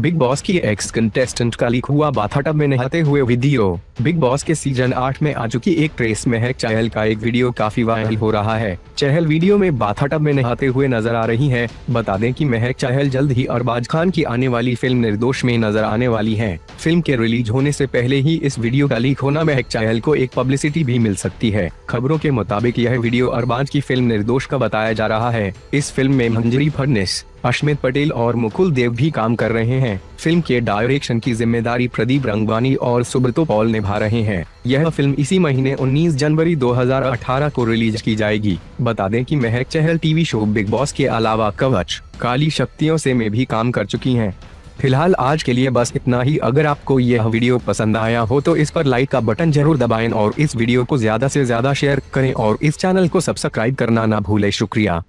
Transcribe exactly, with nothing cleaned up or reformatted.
Big Boss की ex contestant काली हुआ बाथटब में नहाते हुए वीडियो। बिग बॉस के सीजन आठ में आ चुकी एक ट्रेस में महक चहल का एक वीडियो काफी वायरल हो रहा है। चहल वीडियो में बाथटब में नहाते हुए नजर आ रही है। बता दें कि महक चहल जल्द ही अरबाज खान की आने वाली फिल्म निर्दोष में नजर आने वाली है। फिल्म के रिलीज होने से पहले ही इस वीडियो का लीक होना महक चहल को एक पब्लिसिटी भी मिल सकती है। खबरों के मुताबिक यह वीडियो अरबाज की फिल्म निर्दोष का बताया जा रहा है। इस फिल्म में मंजरी फडनिस, अश्मित पटेल और मुकुल देव भी काम कर रहे हैं। फिल्म के डायरेक्शन की जिम्मेदारी प्रदीप रंगवानी और सुब्रतो पॉल निभा रहे हैं। यह फिल्म इसी महीने उन्नीस जनवरी दो हज़ार अठारह को रिलीज की जाएगी। बता दें कि महक चहल टीवी शो बिग बॉस के अलावा कवच काली शक्तियों से में भी काम कर चुकी हैं। फिलहाल आज के लिए बस इतना ही। अगर आपको यह वीडियो पसंद आया हो तो इस पर लाइक का बटन जरूर दबाएं और इस वीडियो को ज्यादा से ज्यादा शेयर करें और इस चैनल को सब्सक्राइब करना ना भूलें। शुक्रिया।